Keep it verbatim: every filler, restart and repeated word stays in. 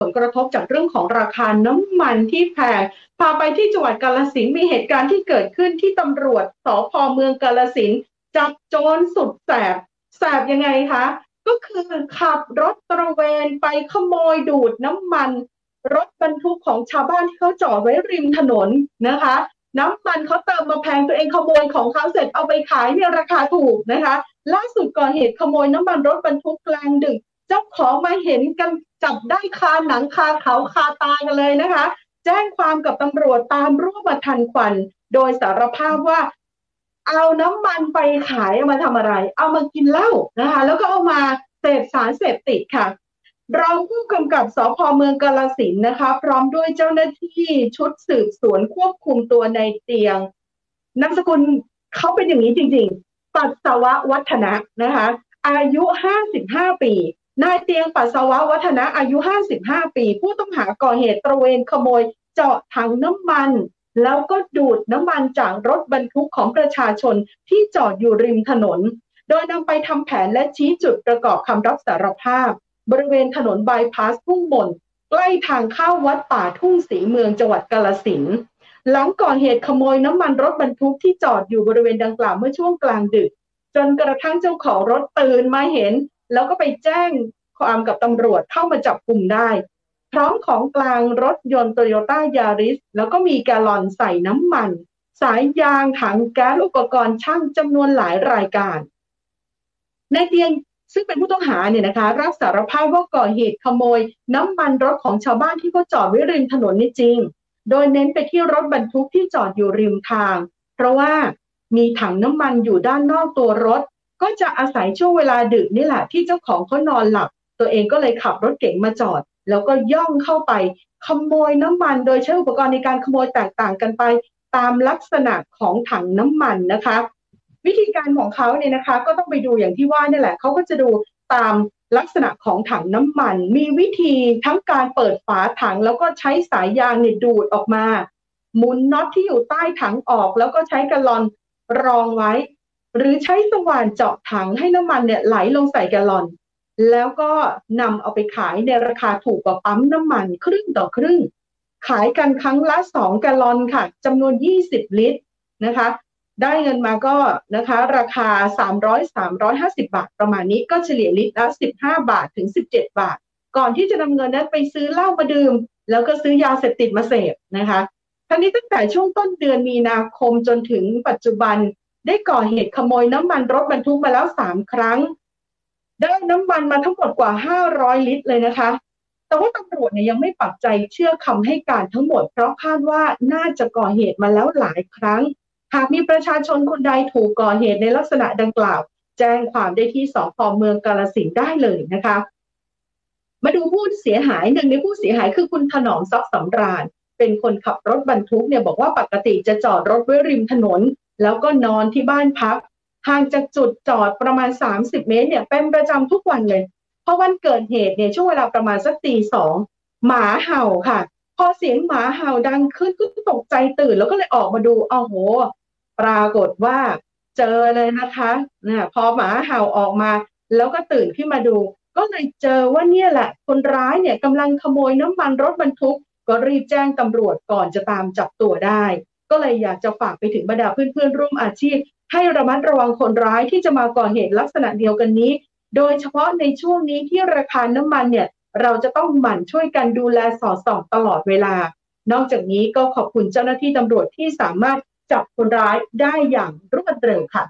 ผลกระทบจากเรื่องของราคาน้ำมันที่แพงพาไปที่จังหวัดกาฬสินธุ์มีเหตุการณ์ที่เกิดขึ้นที่ตำรวจสภ.เมืองกาฬสินธุ์จับโจรสุดแสบแสบยังไงคะก็คือขับรถตระเวนไปขโมยดูดน้ำมันรถบรรทุกของชาวบ้านที่เขาจอดไว้ริมถนนนะคะน้ำมันเขาเติมมาแพงตัวเองขโมยของเขาเสร็จเอาไปขายในราคาถูกนะคะล่าสุดก่อเหตุขโมยน้ำมันรถบรรทุกกลางดึกเจ้าของมาเห็นกันจับได้คาหนังคาเขาคาตากันเลยนะคะแจ้งความกับตำรวจตามรวบมาทันควันโดยสารภาพว่าเอาน้ำมันไปขายเอามาทำอะไรเอามากินเหล้านะคะแล้วก็เอามาเสพสารเสพติดค่ะรองผู้กำกับสภ.เมืองกาฬสินธุ์นะคะพร้อมด้วยเจ้าหน้าที่ชุดสืบสวนควบคุมตัวในเตียงนามสกุลเขาเป็นอย่างนี้จริงๆปัสสาวะวัฒนะนะคะอายุห้าสิบห้าปีนายเตียงปัสสาวะวัฒนะอายุห้าสิบห้าปีผู้ต้องหาก่อเหตุตระเวนขโมยเจาะถังน้ำมันแล้วก็ดูดน้ำมันจากรถบรรทุกของประชาชนที่จอดอยู่ริมถนนโดยนำไปทำแผนและชี้จุดประกอบคำรับสารภาพบริเวณถนนบายพาสทุ่งมนใกล้ทางเข้าวัดป่าทุ่งศรีเมืองจังหวัดกาฬสินธุ์หลังก่อเหตุขโมยน้ำมันรถบรรทุกที่จอดอยู่บริเวณดังกล่าวเมื่อช่วงกลางดึกจนกระทั่งเจ้าของรถตื่นมาเห็นแล้วก็ไปแจ้งความกับตำรวจเข้ามาจับกุมได้พร้อมของกลางรถยนต์ Toyota Yaris แล้วก็มีแกลลอนใส่น้ำมันสายยางถังแก๊สอุปกรณ์ช่างจำนวนหลายรายการนายเตียงซึ่งเป็นผู้ต้องหาเนี่ยนะคะรับสารภาพว่าก่อเหตุขโมยน้ำมันรถของชาวบ้านที่เขาจอดไว้ริมถนนนี่จริงโดยเน้นไปที่รถบรรทุกที่จอดอยู่ริมทางเพราะว่ามีถังน้ำมันอยู่ด้านนอกตัวรถก็จะอาศัยช่วงเวลาดึกนี่แหละที่เจ้าของเขานอนหลับตัวเองก็เลยขับรถเก๋งมาจอดแล้วก็ย่องเข้าไปขโมยน้ำมันโดยใช้อุปกรณ์ในการขโมยแตกต่างกันไปตามลักษณะของถังน้ำมันนะคะวิธีการของเขาเนี่ยนะคะก็ต้องไปดูอย่างที่ว่านี่แหละเขาก็จะดูตามลักษณะของถังน้ำมันมีวิธีทั้งการเปิดฝาถังแล้วก็ใช้สายยางเนี่ยดูดออกมาหมุนน็อตที่อยู่ใต้ถังออกแล้วก็ใช้แกลลอนรองไว้หรือใช้สว่านเจาะถังให้น้ำมันเนี่ยไหลลงใส่แกลลอนแล้วก็นำเอาไปขายในราคาถูกกว่าปั๊มน้ำมันครึ่งต่อครึ่งขายกันครั้งละสองแกลลอนค่ะจำนวนยี่สิบลิตรนะคะได้เงินมาก็นะคะราคาสามร้อย สามร้อยห้าสิบบาทประมาณนี้ก็เฉลี่ยลิตรละสิบห้าบาทถึงสิบเจ็ดบาทก่อนที่จะนำเงินนั้นไปซื้อเหล้ามาดื่มแล้วก็ซื้อยาเสพติดมาเสพนะคะทั้งนี้ตั้งแต่ช่วงต้นเดือนมีนาคมจนถึงปัจจุบันได้ก่อเหตุขโมยน้ำมันรถบรรทุกมาแล้วสามครั้งได้น้ำมันมาทั้งหมดกว่าห้าร้อยลิตรเลยนะคะแต่ว่าตำรวจเนี่ยยังไม่ปักใจเชื่อคำให้การทั้งหมดเพราะคาดว่าน่าจะก่อเหตุมาแล้วหลายครั้งหากมีประชาชนคนใดถูกก่อเหตุในลักษณะดังกล่าวแจ้งความได้ที่สภ.เมืองกาฬสินธุ์ได้เลยนะคะมาดูผู้เสียหายหนึ่งในผู้เสียหายคือคุณถนอมทรัพย์สำราญเป็นคนขับรถบรรทุกเนี่ยบอกว่าปกติจะจอดรถไว้ริมถนนแล้วก็นอนที่บ้านพักห่างจากจุดจอดประมาณสามสิบเมตรเนี่ยเป็นประจำทุกวันเลยพอวันเกิดเหตุเนี่ยช่วงเวลาประมาณสักตีสองหมาเห่าค่ะพอเสียงหมาเห่าดังขึ้นก็ตกใจตื่นแล้วก็เลยออกมาดูอ้าวโหปรากฏว่าเจอเลยนะคะเนี่ยพอหมาเห่าออกมาแล้วก็ตื่นขึ้นมาดูก็เลยเจอว่าเนี่ยแหละคนร้ายเนี่ยกำลังขโมยน้ำมันรถบรรทุกก็รีบแจ้งตำรวจก่อนจะตามจับตัวได้ก็เลยอยากจะฝากไปถึงบรรดาเพื่อนๆร่วมอาชีพให้ระมัดระวังคนร้ายที่จะมาก่อเหตุลักษณะเดียวกันนี้โดยเฉพาะในช่วงนี้ที่ราคาน้ำมันเนี่ยเราจะต้องหมั่นช่วยกันดูแลสอดส่องตลอดเวลานอกจากนี้ก็ขอบคุณเจ้าหน้าที่ตำรวจที่สามารถจับคนร้ายได้อย่างรวดเร็วค่ะ